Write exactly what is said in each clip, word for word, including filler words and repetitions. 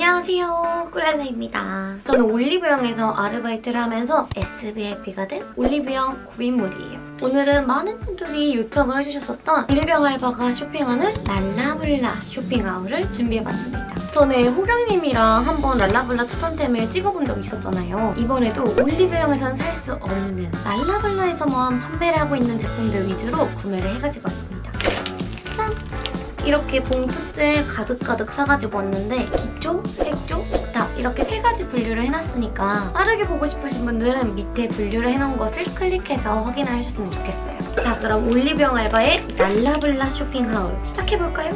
안녕하세요, 꾸렐라입니다. 저는 올리브영에서 아르바이트를 하면서 에스비아이피가 된 올리브영 고인물이에요. 오늘은 많은 분들이 요청을 해주셨었던 올리브영 알바가 쇼핑하는 랄라블라 쇼핑아웃을 준비해봤습니다. 전에 호경님이랑 한번 랄라블라 추천템을 찍어본 적이 있었잖아요. 이번에도 올리브영에선 살 수 없는 랄라블라에서만 판매를 하고 있는 제품들 위주로 구매를 해가지고 왔습니다. 짠! 이렇게 봉투들 가득가득 사가지고 왔는데 기초, 색조, 기타 이렇게 세 가지 분류를 해놨으니까 빠르게 보고 싶으신 분들은 밑에 분류를 해놓은 것을 클릭해서 확인을 해주셨으면 좋겠어요. 자, 그럼 올리브영 알바의 랄라블라 쇼핑하울 시작해볼까요?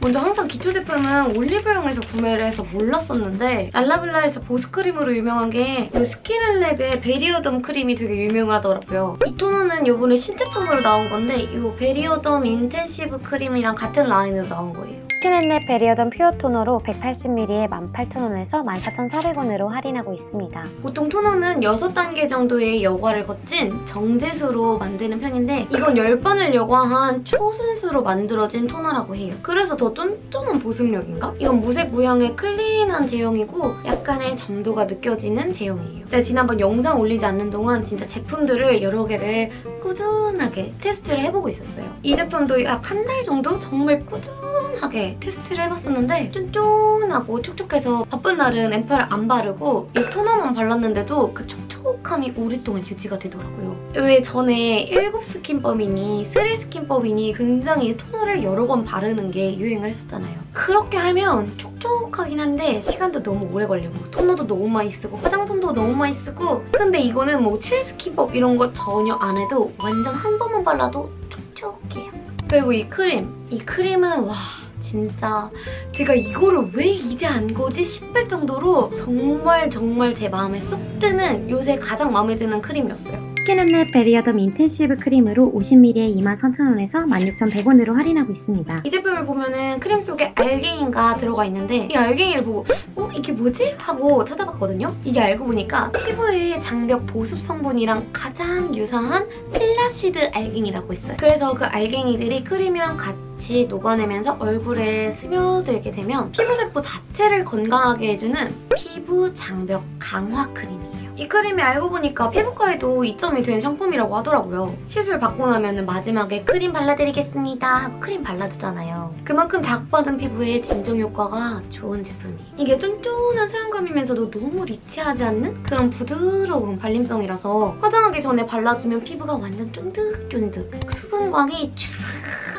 먼저 항상 기초 제품은 올리브영에서 구매를 해서 몰랐었는데 랄라블라에서 보습크림으로 유명한 게 이 스킨앤랩의 베리어덤 크림이 되게 유명하더라고요. 이 토너는 요번에 신제품으로 나온 건데 이 베리어덤 인텐시브 크림이랑 같은 라인으로 나온 거예요. 스킨앤랩 베리어덤 퓨어 토너로 백팔십 밀리리터에 만 팔천 원에서 만 사천 사백 원으로 할인하고 있습니다. 보통 토너는 여섯 단계 정도의 여과를 거친 정제수로 만드는 편인데 이건 열 번을 여과한 초순수로 만들어진 토너라고 해요. 그래서 더 쫀쫀한 보습력인가? 이건 무색 무향의 클린한 제형이고 약간의 점도가 느껴지는 제형이에요. 제가 지난번 영상 올리지 않는 동안 진짜 제품들을 여러 개를 꾸준하게 테스트를 해보고 있었어요. 이 제품도 약 한 달 정도 정말 꾸준하게 테스트를 해봤었는데 쫀쫀하고 촉촉해서 바쁜 날은 앰플을 안 바르고 이 토너만 발랐는데도 그 촉촉함이 오랫동안 유지가 되더라고요. 왜 전에 일곱 스킨법이니 삼 스킨법이니 굉장히 토너를 여러 번 바르는 게 유행을 했었잖아요. 그렇게 하면 촉촉하긴 한데 시간도 너무 오래 걸리고 토너도 너무 많이 쓰고 화장솜도 너무 많이 쓰고, 근데 이거는 뭐 칠 스킨법 이런 거 전혀 안 해도 완전 한 번만 발라도 촉촉해요. 그리고 이 크림, 이 크림은 와 진짜 제가 이거를 왜 이제 안 거지 싶을 정도로 정말 정말 제 마음에 쏙 드는, 요새 가장 마음에 드는 크림이었어요. 스킨앤랩 베리어덤 인텐시브 크림으로 오십 밀리리터에 이만 삼천 원에서 만 육천 백 원으로 할인하고 있습니다. 이 제품을 보면은 크림 속에 알갱이가 들어가 있는데 이 알갱이를 보고 어? 이게 뭐지? 하고 찾아봤거든요. 이게 알고 보니까 피부의 장벽 보습 성분이랑 가장 유사한 필라시드 알갱이라고 있어요. 그래서 그 알갱이들이 크림이랑 같이 같이 녹아내면서 얼굴에 스며들게 되면 피부세포 자체를 건강하게 해주는 피부 장벽 강화 크림이에요. 이 크림이 알고 보니까 피부과에도 이점이 된 상품이라고 하더라고요. 시술 받고 나면 마지막에 크림 발라드리겠습니다 하고 크림 발라주잖아요. 그만큼 자극받은 피부에 진정 효과가 좋은 제품이에요. 이게 쫀쫀한 사용감이면서도 너무 리치하지 않는 그런 부드러운 발림성이라서 화장하기 전에 발라주면 피부가 완전 쫀득쫀득 수분광이 촤악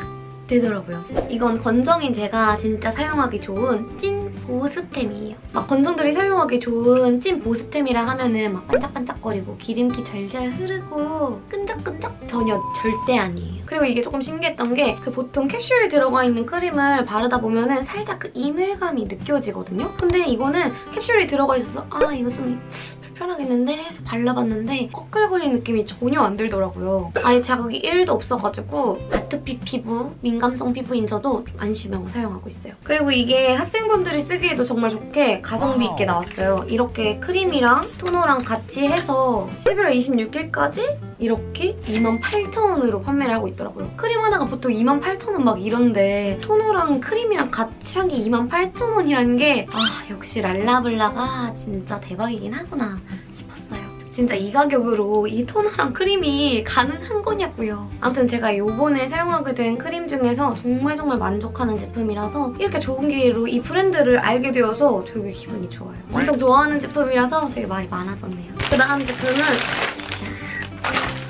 되더라고요. 이건 건성인 제가 진짜 사용하기 좋은 찐 보습템이에요. 막 건성들이 사용하기 좋은 찐 보습템이라 하면은 막 반짝반짝거리고 기름기 절절 흐르고 끈적끈적? 전혀 절대 아니에요. 그리고 이게 조금 신기했던 게 그 보통 캡슐이 들어가 있는 크림을 바르다 보면은 살짝 그 이물감이 느껴지거든요? 근데 이거는 캡슐이 들어가 있어서 아 이거 좀 편하겠는데 해서 발라봤는데 꺼끌거리는 느낌이 전혀 안 들더라고요. 아예 자극이 일도 없어가지고 아토피 피부, 민감성 피부인 저도 안심하고 사용하고 있어요. 그리고 이게 학생분들이 쓰기에도 정말 좋게 가성비 있게 나왔어요. 이렇게 크림이랑 토너랑 같이 해서 십일월 이십육일까지 이렇게 이만 팔천 원으로 판매를 하고 있더라고요. 크림 하나가 보통 이만 팔천 원 막 이런데 토너랑 크림이랑 같이 한 게 이만 팔천 원이라는 게 아 역시 랄라블라가 진짜 대박이긴 하구나 싶었어요. 진짜 이 가격으로 이 토너랑 크림이 가능한 거냐고요. 아무튼 제가 요번에 사용하게 된 크림 중에서 정말 정말 만족하는 제품이라서 이렇게 좋은 기회로 이 브랜드를 알게 되어서 되게 기분이 좋아요. 엄청 좋아하는 제품이라서 되게 말이 많아졌네요. 그 다음 제품은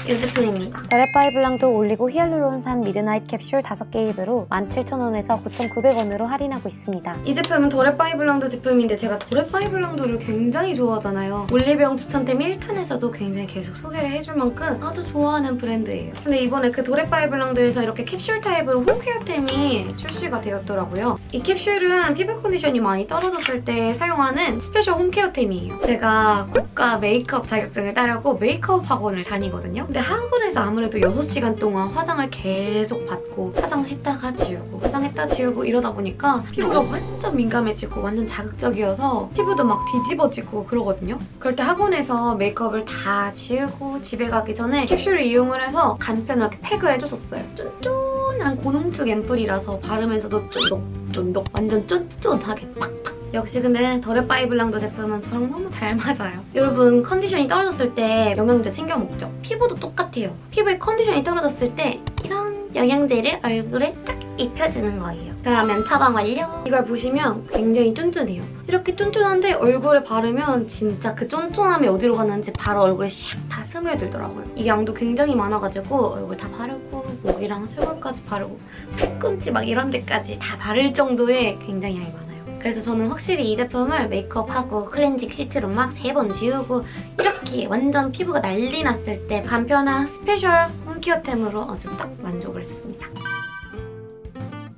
이 제품입니다. 더랩바이블랑두 올리고 히알루론산 미드나잇 캡슐 다섯 개 잎으로 만 칠천 원에서 구천 구백 원으로 할인하고 있습니다. 이 제품은 더랩바이블랑두 제품인데 제가 더랩바이블랑두를 굉장히 좋아하잖아요. 올리브영 추천템 일 탄에서도 굉장히 계속 소개를 해줄 만큼 아주 좋아하는 브랜드예요. 근데 이번에 그 더랩바이블랑두에서 이렇게 캡슐 타입으로 홈케어템이 출시가 되었더라고요. 이 캡슐은 피부 컨디션이 많이 떨어졌을 때 사용하는 스페셜 홈케어템이에요. 제가 국가 메이크업 자격증을 따려고 메이크업 학원을 다니거든요. 근데 학원에서 아무래도 여섯 시간 동안 화장을 계속 받고 화장했다가 지우고 화장했다 지우고 이러다 보니까 피부가 완전 민감해지고 완전 자극적이어서 피부도 막 뒤집어지고 그러거든요. 그럴 때 학원에서 메이크업을 다 지우고 집에 가기 전에 캡슐을 이용을 해서 간편하게 팩을 해줬었어요. 쫀쫀한 고농축 앰플이라서 바르면서도 좀 쫀득쫀득 완전 쫀쫀하게 팍팍. 역시 근데 더랩바이블랑두 제품은 저랑 너무 잘 맞아요. 여러분 컨디션이 떨어졌을 때 영양제 챙겨 먹죠? 피부도 똑같아요. 피부에 컨디션이 떨어졌을 때 이런 영양제를 얼굴에 딱 입혀주는 거예요. 그러면 처방 완료! 이걸 보시면 굉장히 쫀쫀해요. 이렇게 쫀쫀한데 얼굴에 바르면 진짜 그 쫀쫀함이 어디로 갔는지 바로 얼굴에 샥 다 스며들더라고요. 이 양도 굉장히 많아가지고 얼굴 다 바르고 목이랑 쇄골까지 바르고 팔꿈치 막 이런 데까지 다 바를 정도의 굉장히 양이 많아요. 그래서 저는 확실히 이 제품을 메이크업하고 클렌징 시트로 막 세 번 지우고 이렇게 완전 피부가 난리 났을 때 간편한 스페셜 홈케어템으로 아주 딱 만족을 했습니다.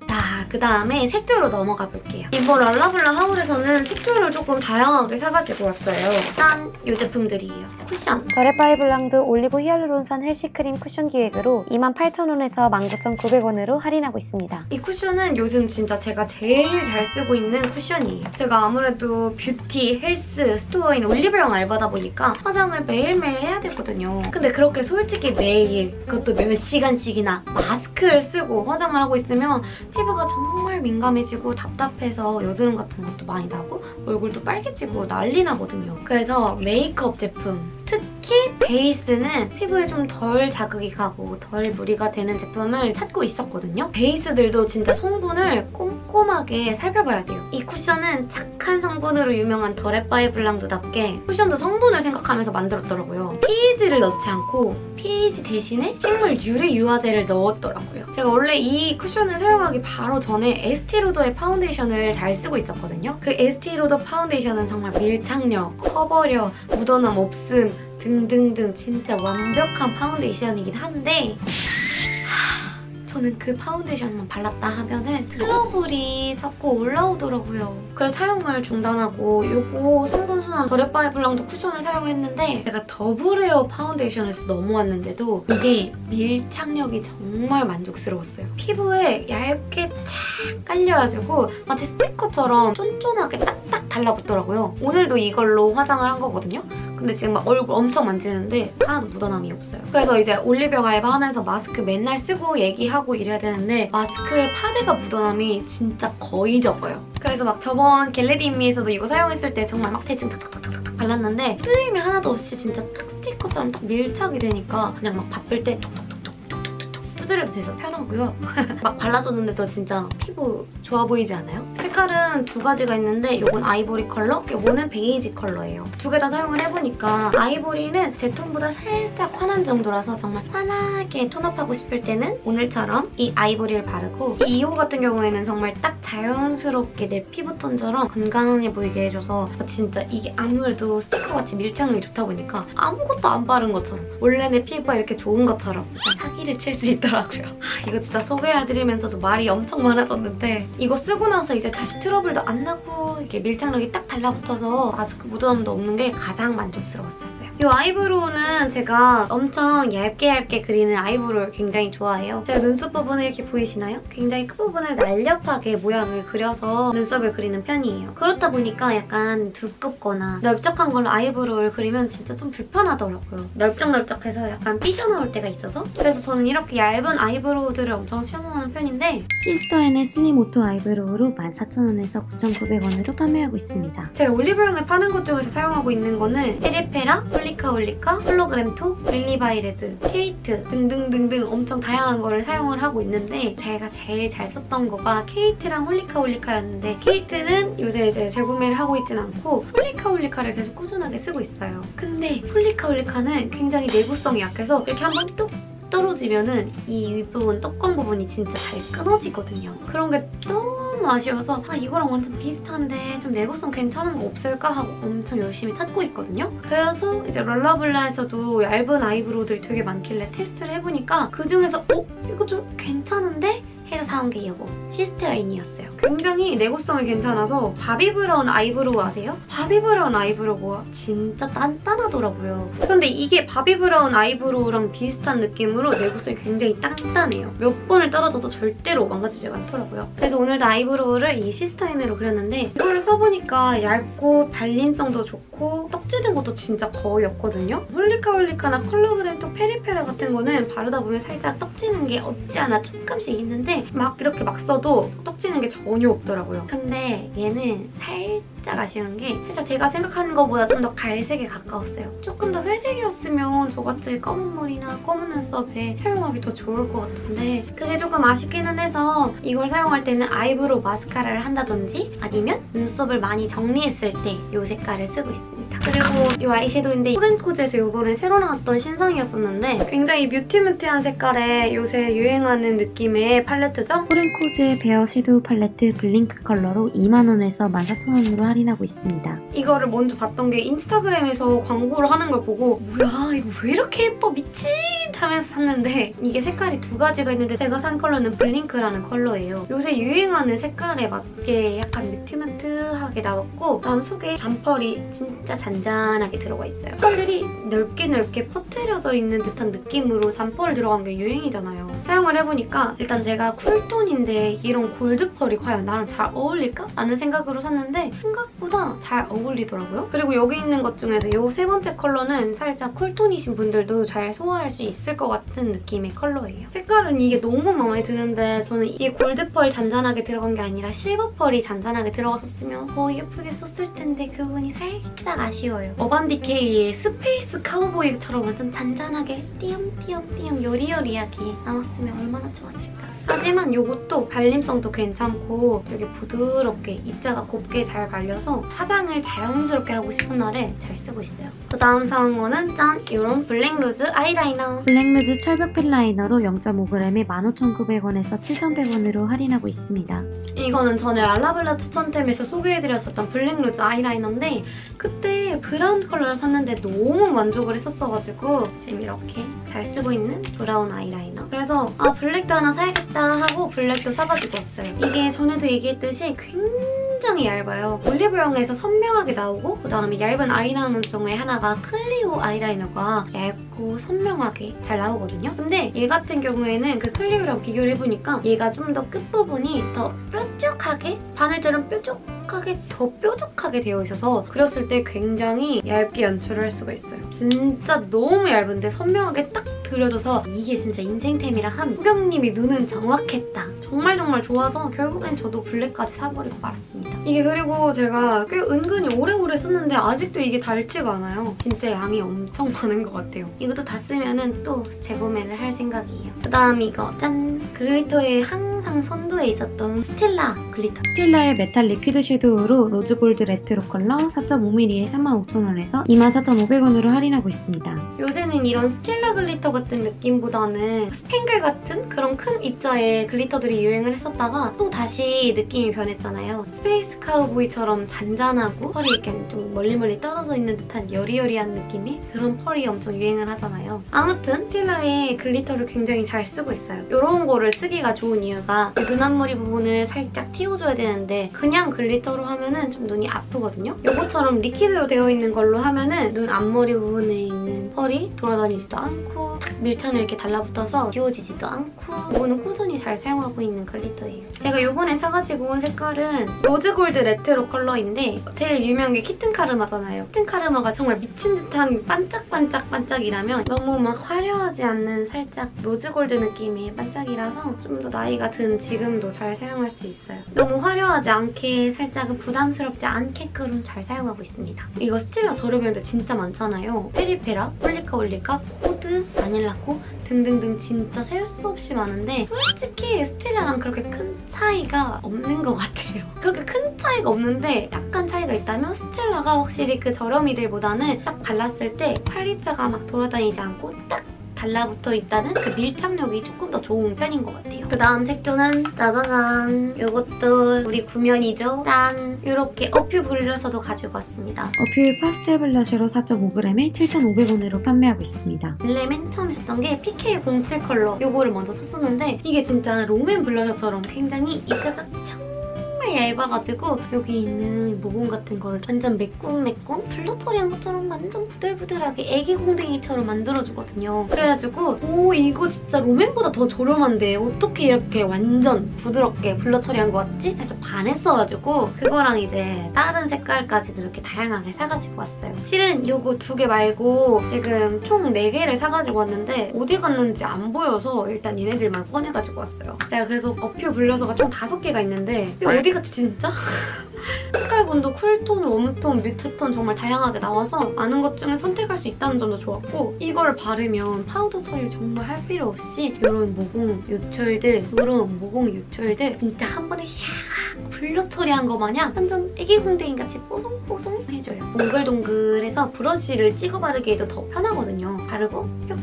자, 그 다음에 색조로 넘어가 볼게요. 이번 랄라블라 하울에서는 색조를 조금 다양하게 사가지고 왔어요. 짠! 이 제품들이에요. 쿠션! 더랩바이블랑두 올리고 히알루론산 헬시크림 쿠션 기획으로 이만 팔천 원에서 만 구천 구백 원으로 할인하고 있습니다. 이 쿠션은 요즘 진짜 제가 제일 잘 쓰고 있는 쿠션이에요. 제가 아무래도 뷰티, 헬스, 스토어인 올리브영 알바다 보니까 화장을 매일매일 해야 되거든요. 근데 그렇게 솔직히 매일, 그것도 몇 시간씩이나 마스크를 쓰고 화장을 하고 있으면 피부가 정말 민감해지고 답답해서 여드름 같은 것도 많이 나고 얼굴도 빨개지고 난리 나거든요. 그래서 메이크업 제품, 특히 베이스는 피부에 좀 덜 자극이 가고 덜 무리가 되는 제품을 찾고 있었거든요. 베이스들도 진짜 성분을 꼼꼼하게 살펴봐야 돼요. 이 쿠션은 착한 성분으로 유명한 더랩바이블랑두답게 쿠션도 성분을 생각하면서 만들었더라고요. 피이지를 넣지 않고 피이지 대신에 식물 유래 유화제를 넣었더라고요. 제가 원래 이 쿠션을 사용하기 바로 전에 에스티로더의 파운데이션을 잘 쓰고 있었거든요. 그 에스티로더 파운데이션은 정말 밀착력, 커버력, 묻어남 없음 등등등 진짜 완벽한 파운데이션이긴 한데 저는 그 파운데이션만 발랐다 하면은 트러블이 자꾸 올라오더라고요. 그래서 사용을 중단하고 요거 성분순환 더랩바이블랑두 쿠션을 사용했는데 제가 더블웨어 파운데이션에서 넘어왔는데도 이게 밀착력이 정말 만족스러웠어요. 피부에 얇게 착 깔려가지고 마치 스티커처럼 쫀쫀하게 딱딱 달라붙더라고요. 오늘도 이걸로 화장을 한 거거든요. 근데 지금 막 얼굴 엄청 만지는데 하나도 묻어남이 없어요. 그래서 이제 올리브영 알바하면서 마스크 맨날 쓰고 얘기하고 이래야 되는데 마스크에 파데가 묻어남이 진짜 거의 적어요. 그래서 막 저번 겟레디인미에서도 이거 사용했을 때 정말 막 대충 탁탁탁탁 발랐는데 트림이 하나도 없이 진짜 딱 스티커처럼 딱 밀착이 되니까 그냥 막 바쁠 때 톡톡톡톡톡톡톡 두드려도 돼서 편하고요. 막 발라줬는데도 진짜 피부 좋아 보이지 않아요? 색깔은 두 가지가 있는데 요건 아이보리 컬러, 요거는 베이지 컬러예요. 두 개 다 사용을 해보니까 아이보리는 제 톤보다 살짝 환한 정도라서 정말 환하게 톤업하고 싶을 때는 오늘처럼 이 아이보리를 바르고 이 이 호 같은 경우에는 정말 딱 자연스럽게 내 피부톤처럼 건강해 보이게 해줘서 진짜 이게 아무래도 스티커같이 밀착력이 좋다 보니까 아무것도 안 바른 것처럼 원래 내 피부가 이렇게 좋은 것처럼 사기를 칠 수 있더라고요. 하, 이거 진짜 소개해드리면서도 말이 엄청 많아졌는데 이거 쓰고 나서 이제 다시 트러블도 안 나고 이렇게 밀착력이 딱 달라붙어서 마스크 묻어남도 없는 게 가장 만족스러웠었어요. 이 아이브로우는 제가 엄청 얇게 얇게 그리는 아이브로우를 굉장히 좋아해요. 제가 눈썹 부분을 이렇게 보이시나요? 굉장히 그 부분을 날렵하게 모양을 그려서 눈썹을 그리는 편이에요. 그렇다 보니까 약간 두껍거나 넓적한 걸로 아이브로우를 그리면 진짜 좀 불편하더라고요. 넓적넓적해서 약간 삐져나올 때가 있어서 그래서 저는 이렇게 얇은 아이브로우들을 엄청 시험하는 편인데 시스터앤의 슬림 오토 아이브로우로 만 사천 원에서 구천 구백 원으로 판매하고 있습니다. 제가 올리브영에 파는 것 중에서 사용하고 있는 거는 페리페라, 홀리카홀리카, 홀로그램톡, 릴리바이레드, 케이트 등등등등 엄청 다양한 거를 사용을 하고 있는데 제가 제일 잘 썼던 거가 케이트랑 홀리카홀리카였는데 케이트는 요새 이제 재구매를 하고 있진 않고 홀리카홀리카를 계속 꾸준하게 쓰고 있어요. 근데 홀리카홀리카는 굉장히 내구성이 약해서 이렇게 한번 뚝 떨어지면은 이 윗부분 뚜껑 부분이 진짜 잘 끊어지거든요. 그런 게 너무 아쉬워서 아 이거랑 완전 비슷한데 좀 내구성 괜찮은 거 없을까 하고 엄청 열심히 찾고 있거든요. 그래서 이제 랄라블라에서도 얇은 아이브로우들이 되게 많길래 테스트를 해보니까 그중에서 어? 이거 좀 괜찮은데? 해서 사온 게 이거 시스테어인이었어요. 굉장히 내구성이 괜찮아서 바비브라운 아이브로우 아세요? 바비브라운 아이브로우가 진짜 단단하더라고요. 그런데 이게 바비브라운 아이브로우랑 비슷한 느낌으로 내구성이 굉장히 단단해요. 몇 번을 떨어져도 절대로 망가지지가 않더라고요. 그래서 오늘도 아이브로우를 이 시스테어인으로 그렸는데 이거를 써보니까 얇고 발림성도 좋고 떡지는 것도 진짜 거의 없거든요. 홀리카홀리카나 컬러그램톡 페리페라 같은 거는 바르다 보면 살짝 떡지는 게 없지 않아 조금씩 있는데 막 이렇게 막 써도 떡지는 게 저 전혀 없더라고요. 근데 얘는 살짝 아쉬운 게 살짝 제가 생각하는 것보다 좀 더 갈색에 가까웠어요. 조금 더 회색이었으면 저같이 검은 머리나 검은 눈썹에 사용하기 더 좋을 것 같은데 그게 조금 아쉽기는 해서 이걸 사용할 때는 아이브로우 마스카라를 한다든지 아니면 눈썹을 많이 정리했을 때 이 색깔을 쓰고 있습니다. 그리고 이 아이섀도우인데 코렌코즈에서 이거는 새로 나왔던 신상이었었는데 굉장히 뮤티뮤티한 색깔에 요새 유행하는 느낌의 팔레트죠? 코렌코즈의 베어 섀도우 팔레트 블링크 컬러로 이만 원에서 만 사천 원으로 할인하고 있습니다. 이거를 먼저 봤던 게 인스타그램에서 광고를 하는 걸 보고 뭐야 이거 왜 이렇게 예뻐 미친 하면서 샀는데 이게 색깔이 두 가지가 있는데 제가 산 컬러는 블링크라는 컬러예요. 요새 유행하는 색깔에 맞게 약간 뮤티뮤트하게 나왔고 다음 속에 잔펄이 진짜 잔잔하게 들어가 있어요. 펄이 넓게 넓게 퍼트려져 있는 듯한 느낌으로 잔펄 들어간 게 유행이잖아요. 사용을 해보니까 일단 제가 쿨톤인데 이런 골드펄이 과연 나랑 잘 어울릴까? 라는 생각으로 샀는데 생각보다 잘 어울리더라고요. 그리고 여기 있는 것 중에서 이 세 번째 컬러는 살짝 쿨톤이신 분들도 잘 소화할 수 있어요. 있을 것 같은 느낌의 컬러예요. 색깔은 이게 너무 마음에 드는데 저는 이게 골드펄 잔잔하게 들어간 게 아니라 실버펄이 잔잔하게 들어갔었으면 더 예쁘게 썼을 텐데 그 부분이 살짝 아쉬워요. 어반디케이의 스페이스 카우보이처럼 완전 잔잔하게 띄엄띄엄띄엄 여리여리하게 나왔으면 얼마나 좋았을까. 하지만 이것도 발림성도 괜찮고 되게 부드럽게 입자가 곱게 잘 발려서 화장을 자연스럽게 하고 싶은 날에 잘 쓰고 있어요. 그 다음 사온 거는 짠! 이런 블랙루즈 아이라이너! 블랙루즈 철벽 펜라이너로 영 점 오 그램에 만 오천구백 원에서 칠천백 원으로 할인하고 있습니다. 이거는 전에 랄라블라 추천템에서 소개해드렸었던 블랙루즈 아이라이너인데 그때 브라운 컬러를 샀는데 너무 만족을 했었어가지고 지금 이렇게 잘 쓰고 있는 브라운 아이라이너. 그래서 아 블랙도 하나 사야겠다 하고 블랙도 사가지고 왔어요. 이게 전에도 얘기했듯이 굉장히 얇아요. 올리브영에서 선명하게 나오고 그 다음에 얇은 아이라이너 중에 하나가 클리오 아이라이너가 얇고 선명하게 잘 나오거든요. 근데 얘 같은 경우에는 그 클리오랑 비교를 해보니까 얘가 좀 더 끝부분이 더 뾰족하게 바늘처럼 뾰족하게 더 뾰족하게 되어 있어서 그렸을 때 굉장히 얇게 연출을 할 수가 있어요. 진짜 너무 얇은데 선명하게 딱 그려줘서 이게 진짜 인생템이라 함. 호경님이 눈은 정확했다. 정말 정말 좋아서 결국엔 저도 블랙까지 사버리고 말았습니다. 이게 그리고 제가 꽤 은근히 오래오래 썼는데 아직도 이게 닳지가 않아요. 진짜 양이 엄청 많은 것 같아요. 이것도 다 쓰면은 또 재구매를 할 생각이에요. 그 다음 이거 짠! 글리터의 항상 선두에 있었던 스틸라 글리터. 스틸라의 메탈 리퀴드 섀도우로 로즈골드 레트로 컬러 사 점 오 밀리미터에 삼만 오천 원에서 이만 사천 오백 원으로 할인하고 있습니다. 요새는 이런 스틸라 글리터가 같은 느낌보다는 스팽글 같은 그런 큰 입자의 글리터들이 유행을 했었다가 또 다시 느낌이 변했잖아요. 스페이스 카우보이처럼 잔잔하고 펄이 이렇게 좀 멀리멀리 떨어져 있는 듯한 여리여리한 느낌의 그런 펄이 엄청 유행을 하잖아요. 아무튼 스틸라의 글리터를 굉장히 잘 쓰고 있어요. 이런 거를 쓰기가 좋은 이유가 눈 앞머리 부분을 살짝 틔워줘야 되는데 그냥 글리터로 하면은 좀 눈이 아프거든요. 요거처럼 리퀴드로 되어 있는 걸로 하면은 눈 앞머리 부분에 있는 펄이 돌아다니지도 않고 밀착을 이렇게 달라붙어서 지워지지도 않고 이거는 꾸준히 잘 사용하고 있는 글리터예요. 제가 이번에 사가지고 온 색깔은 로즈골드 레트로 컬러인데 제일 유명한 게 키튼카르마잖아요. 키튼카르마가 정말 미친 듯한 반짝반짝 반짝이라면 너무 막 화려하지 않는 살짝 로즈골드 느낌의 반짝이라서 좀 더 나이가 든 지금도 잘 사용할 수 있어요. 너무 화려하지 않게 살짝은 부담스럽지 않게끔 잘 사용하고 있습니다. 이거 스틸라 저렴인데 진짜 많잖아요. 페리페라, 홀리카홀리카, 코드, 바닐라코 등등등 진짜 셀 수 없이 많은데 솔직히 스틸라랑 그렇게 큰 차이가 없는 것 같아요. 그렇게 큰 차이가 없는데 약간 차이가 있다면 스틸라가 확실히 그 저렴이들보다는 딱 발랐을 때 팔 일자가 막 돌아다니지 않고 딱 달라붙어 있다는 그 밀착력이 조금 더 좋은 편인 것 같아요. 그 다음 색조는 짜자잔! 이것도 우리 구면이죠? 짠! 이렇게 어퓨 블러셔도 가지고 왔습니다. 어퓨 파스텔 블러셔로 사 점 오 그램에 칠천 오백 원으로 판매하고 있습니다. 원래 맨 처음 있었던 게 피케이 공칠 컬러 이거를 먼저 샀었는데 이게 진짜 롬앤 블러셔처럼 굉장히 입자가 정말 굉장히 얇아가지고 여기 있는 모공 같은 걸 완전 매콤매콤 블러터리한 것처럼 완전 부들부들하게 애기 공댕이처럼 만들어주거든요. 그래가지고 오 이거 진짜 롬앤보다 더 저렴한데 어떻게 이렇게 완전 부드럽게 블러 처리한 거 같지? 그래서 반했어가지고 그거랑 이제 다른 색깔까지도 이렇게 다양하게 사가지고 왔어요. 실은 요거 두 개 말고 지금 총 네 개를 사가지고 왔는데 어디 갔는지 안 보여서 일단 얘네들만 꺼내가지고 왔어요. 내가 그래서 어퓨 블러셔가 총 다섯 개가 있는데 이거 어디 갔지 진짜? 색깔군도 쿨톤, 웜톤, 뮤트톤 정말 다양하게 나와서 많은 것 중에 선택할 수 있다는 점도 좋았고 이걸 바르면 파우더 처리를 정말 할 필요 없이 이런 모공 유철들 이런 모공 유철들 진짜 한 번에 샥 블러 처리한 거 마냥 완전 애기 궁뎅이같이 뽀송뽀송 해줘요. 동글동글해서 브러쉬를 찍어 바르기에도 더 편하거든요. 바르고 뿅뿅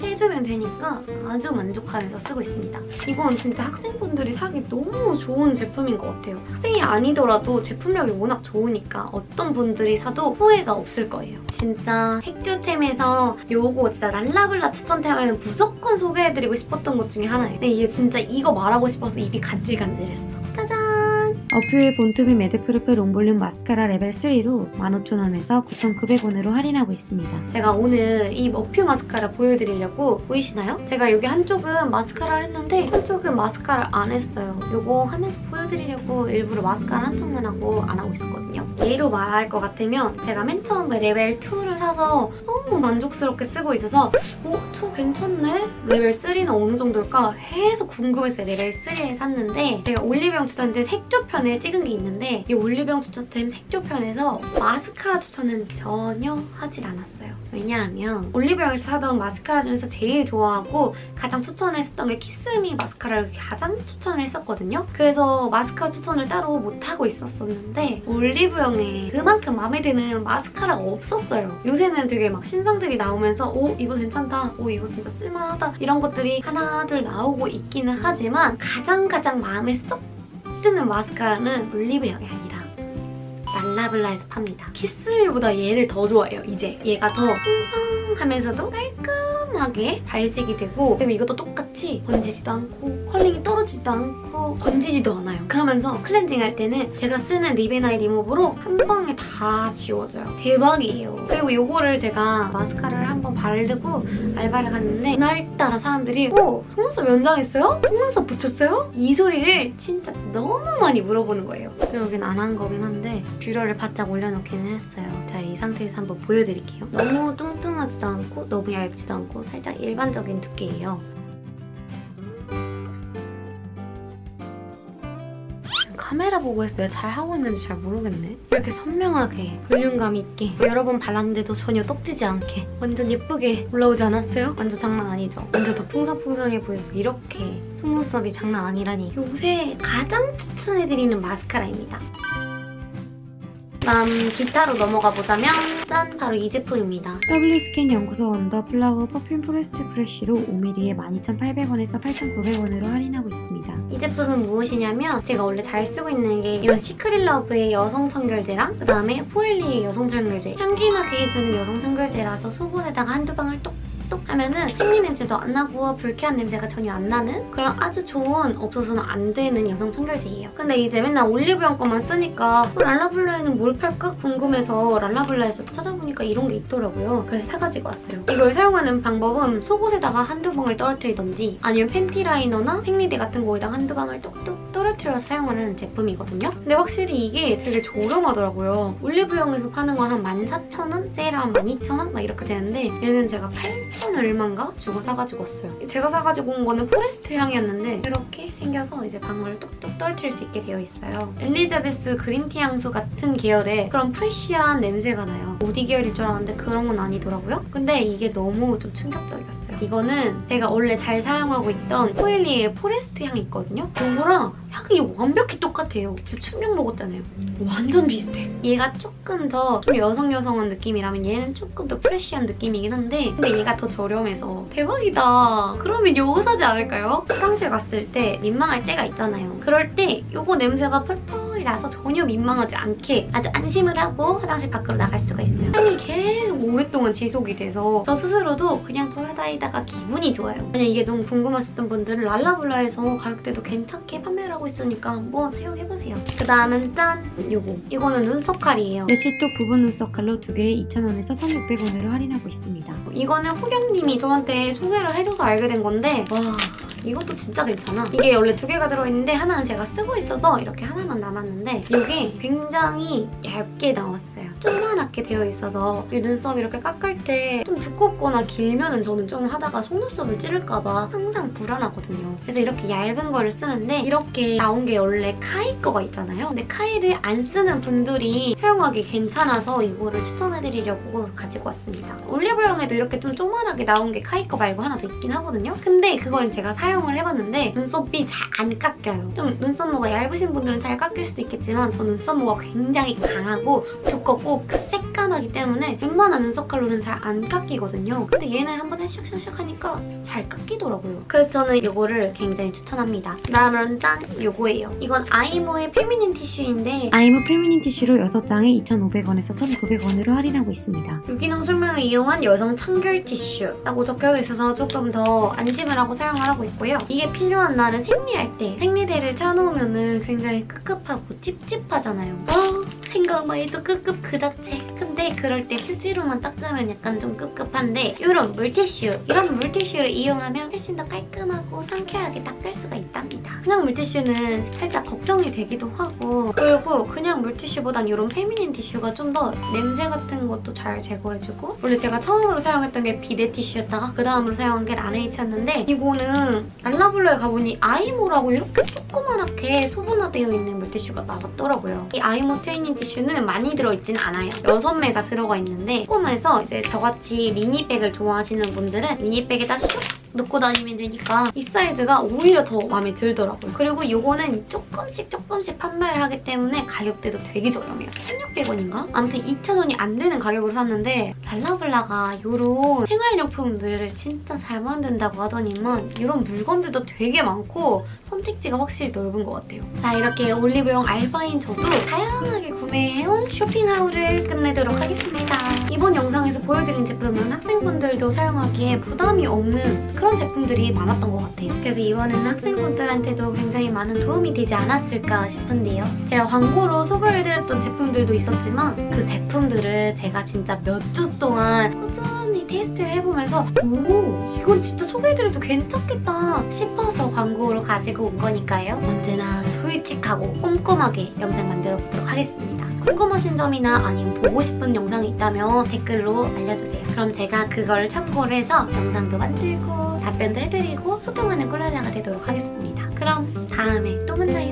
해주면 되니까 아주 만족하면서 쓰고 있습니다. 이건 진짜 학생분들이 사기 너무 좋은 제품인 것 같아요. 학생이 아니더라도 제품력이 워낙 좋으니까 어떤 분들이 사도 후회가 없을 거예요. 진짜 색조템에서 요거 진짜 랄라블라 추천템 하면 무조건 소개해드리고 싶었던 것 중에 하나예요. 근데 이게 진짜 이거 말하고 싶어서 입이 간질간질했어. 짜잔! 어퓨의 본투비 매드프루프 롱볼륨 마스카라 레벨 쓰리로 만 오천 원에서 구천 구백 원으로 할인하고 있습니다. 제가 오늘 이 어퓨 마스카라 보여드리려고 보이시나요? 제가 여기 한쪽은 마스카라를 했는데 한쪽은 마스카라를 안 했어요. 요거 하면서 보여드리려고 일부러 마스카라 한쪽만 하고 안 하고 있었거든요. 예로 말할 것 같으면 제가 맨 처음에 레벨 투를 사서 너무 만족스럽게 쓰고 있어서 어? 투 괜찮네? 레벨 쓰리는 어느 정도일까? 해서 궁금했어요. 레벨 쓰리에 샀는데 제가 올리브영 추천템 색조편을 찍은 게 있는데 이 올리브영 추천템 색조편에서 마스카라 추천은 전혀 하질 않았어요. 왜냐하면 올리브영에서 사던 마스카라 중에서 제일 좋아하고 가장 추천을 했었던 게 키스미 마스카라를 가장 추천을 했었거든요. 그래서 마스카라 추천을 따로 못하고 있었었는데 올리브영에 그만큼 마음에 드는 마스카라가 없었어요. 요새는 되게 막 신상들이 나오면서 오 이거 괜찮다, 오 이거 진짜 쓸만하다 이런 것들이 하나 둘 나오고 있기는 하지만 가장 가장 마음에 쏙 드는 마스카라는 올리브영이 아니라 랄라블라에서 팝니다. 키스미보다 얘를 더 좋아해요. 이제 얘가 더 풍성하면서도 깔끔하게 발색이 되고 그리고 이것도 똑같이 번지지도 않고 컬링이 떨어지지도 않고 번지지도 않아요. 그러면서 클렌징할 때는 제가 쓰는 립앤아이 리무버로 한 방에 다 지워져요. 대박이에요. 그리고 이거를 제가 마스카라를 한번 바르고 알바를 갔는데 그날따라 사람들이 오! 속눈썹 연장했어요? 속눈썹 붙였어요? 이 소리를 진짜 너무 많이 물어보는 거예요. 여긴 안 한 거긴 한데 뷰러를 바짝 올려놓기는 했어요. 자, 이 상태에서 한번 보여드릴게요. 너무 뚱뚱하지도 않고 너무 얇지도 않고 살짝 일반적인 두께예요. 카메라 보고 해서 내가 잘 하고 있는지 잘 모르겠네. 이렇게 선명하게 볼륨감 있게 여러 번 발랐는데도 전혀 떡지지 않게 완전 예쁘게 올라오지 않았어요? 완전 장난 아니죠? 완전 더 풍성풍성해 보이고 이렇게 속눈썹이 장난 아니라니 요새 가장 추천해드리는 마스카라입니다. 다음 기타로 넘어가 보자면 짠! 바로 이 제품입니다. 더블유스킨 연구소 원더 플라워 퍼퓸 포레스트 프레쉬로 오 밀리리터에 만 이천 팔백 원에서 팔천 구백 원으로 할인하고 있습니다. 이 제품은 무엇이냐면 제가 원래 잘 쓰고 있는 게 이런 시크릿러브의 여성 청결제랑 그 다음에 포엘리의 여성 청결제 향기나게 해주는 여성 청결제라서 소분에다가 한두 방울 똑 하면은 생리 냄새도 안 나고 불쾌한 냄새가 전혀 안 나는 그런 아주 좋은 없어서는 안 되는 여성 청결제예요. 근데 이제 맨날 올리브영 거만 쓰니까 어, 랄라블라에는 뭘 팔까 궁금해서 랄라블라에서 찾아보니까 이런 게 있더라고요. 그래서 사가지고 왔어요. 이걸 사용하는 방법은 속옷에다가 한두 방울 떨어뜨리던지 아니면 팬티 라이너나 생리대 같은 거에다가 한두 방울 똑똑 떨어뜨려서 사용하는 제품이거든요. 근데 확실히 이게 되게 저렴하더라고요. 올리브영에서 파는 건 한 만 사천 원? 세일하면 만 이천 원? 막 이렇게 되는데 얘는 제가 팔천 얼마인가 주고 사가지고 왔어요. 제가 사가지고 온 거는 포레스트 향이었는데 이렇게 생겨서 이제 방울을 똑똑 떨어뜨릴 수 있게 되어 있어요. 엘리자베스 그린티 향수 같은 계열의 그런 프레쉬한 냄새가 나요. 우디 계열일 줄 알았는데 그런 건 아니더라고요. 근데 이게 너무 좀 충격적이었어요. 이거는 제가 원래 잘 사용하고 있던 포엘리의 포레스트 향이 있거든요. 그거랑 향이 완벽히 똑같아요. 진짜 충격 먹었잖아요. 완전 비슷해. 얘가 조금 더 좀 여성여성한 느낌이라면 얘는 조금 더 프레쉬한 느낌이긴 한데 근데 얘가 더 저렴해서 대박이다. 그러면 요거 사지 않을까요? 화장실 갔을 때 민망할 때가 있잖아요. 그럴 때 요거 냄새가 펄펄 화장실이라서 전혀 민망하지 않게 아주 안심을 하고 화장실 밖으로 나갈 수가 있어요. 향이 계속 오랫동안 지속이 돼서 저 스스로도 그냥 돌아다니다가 기분이 좋아요. 그냥 이게 너무 궁금하셨던 분들은 랄라블라에서 가격대도 괜찮게 판매를 하고 있으니까 한번 사용해보세요. 그 다음은 짠! 요거. 이거는 눈썹 칼이에요. 래쉬톱 부분 눈썹 칼로 두 개에 이천 원에서 천육백 원으로 할인하고 있습니다. 이거는 호경님이 저한테 소개를 해줘서 알게 된 건데 와... 이것도 진짜 괜찮아. 이게 원래 두 개가 들어있는데 하나는 제가 쓰고 있어서 이렇게 하나만 남았는데 이게 굉장히 얇게 나왔어요. 조그맣게 되어 있어서 이 눈썹 이렇게 깎을 때 좀 두껍거나 길면은 저는 좀 하다가 속눈썹을 찌를까봐 항상 불안하거든요. 그래서 이렇게 얇은 거를 쓰는데 이렇게 나온 게 원래 카이 거가 있잖아요. 근데 카이를 안 쓰는 분들이 사용하기 괜찮아서 이거를 추천해드리려고 가지고 왔습니다. 올리브영에도 이렇게 좀 조그맣게 나온 게 카이 거 말고 하나 더 있긴 하거든요. 근데 그건 제가 사용 사용을 해봤는데 눈썹이 잘 안 깎여요. 좀 눈썹모가 얇으신 분들은 잘 깎일 수도 있겠지만 저 눈썹모가 굉장히 강하고 두껍고 새까맣기 때문에 웬만한 눈썹 칼로는 잘 안 깎이거든요. 근데 얘는 한번 해샥샥샥 하니까 잘 깎이더라고요. 그래서 저는 이거를 굉장히 추천합니다. 다음은 짠! 요거예요. 이건 아이모의 페미닌 티슈인데 아이모 페미닌 티슈로 여섯 장에 이천오백 원에서 천구백 원으로 할인하고 있습니다. 유기농 술면을 이용한 여성 청결 티슈라고 적혀져 있어서 조금 더 안심을 하고 사용을 하고 있어요. 이게 필요한 날은 생리할 때 생리대를 차놓으면은 굉장히 끄급하고 찝찝하잖아요. 어, 생각만 해도 끄급 그 자체. 근데 그럴 때 휴지로만 닦으면 약간 좀 끄급한데 이런 물티슈, 이런 물티슈를 이용하면 훨씬 더 깔끔하고 상쾌하게 닦을 수가 있답니다. 그냥 물티슈는 살짝 걱정이 되기도 하고 그리고 그냥 물티슈보단 이런 페미닌 티슈가 좀 더 냄새 같은 것도 잘 제거해주고 원래 제가 처음으로 사용했던 게 비데 티슈였다가 그 다음으로 사용한 게 라네이차였는데 이거는 랄라블라에 가보니 아이모라고 이렇게 조그맣게 소분화되어 있는 물티슈가 나왔더라고요. 이 아이모 트레이닝 티슈는 많이 들어있진 않아요. 여섯 매가 들어가 있는데 조그마해서 이제 저같이 미니백을 좋아하시는 분들은 미니백에다 슉 넣고 다니면 되니까 이 사이즈가 오히려 더 마음에 들더라고요. 그리고 이거는 조금씩 조금씩 판매를 하기 때문에 가격대도 되게 저렴해요. 천육백 원인가? 아무튼 이천 원이 안 되는 가격으로 샀는데 랄라블라가 이런 생활용품들을 진짜 잘 만든다고 하더니만 이런 물건들도 되게 많고 선택지가 확실히 넓은 것 같아요. 자, 이렇게 올리브영 알바인 저도 다양하게 구매해온 쇼핑하울을 끝내도록 하겠습니다. 이번 영상에서 보여드린 제품은 학생분들도 사용하기에 부담이 없는 그런 제품들이 많았던 것 같아요. 그래서 이번에는 학생분들한테도 굉장히 많은 도움이 되지 않았을까 싶은데요. 제가 광고로 소개해드렸던 제품들도 있었지만 그 제품들을 제가 진짜 몇 주 동안 꾸준히 테스트를 해보면서 오! 이건 진짜 소개해드려도 괜찮겠다 싶어서 광고로 가지고 온 거니까요. 언제나 솔직하고 꼼꼼하게 영상 만들어 보도록 하겠습니다. 궁금하신 점이나 아니면 보고 싶은 영상이 있다면 댓글로 알려주세요. 그럼 제가 그걸 참고를 해서 영상도 만들고 답변도 해드리고 소통하는 꿀랄라가 되도록 하겠습니다. 그럼 다음에 또 만나요.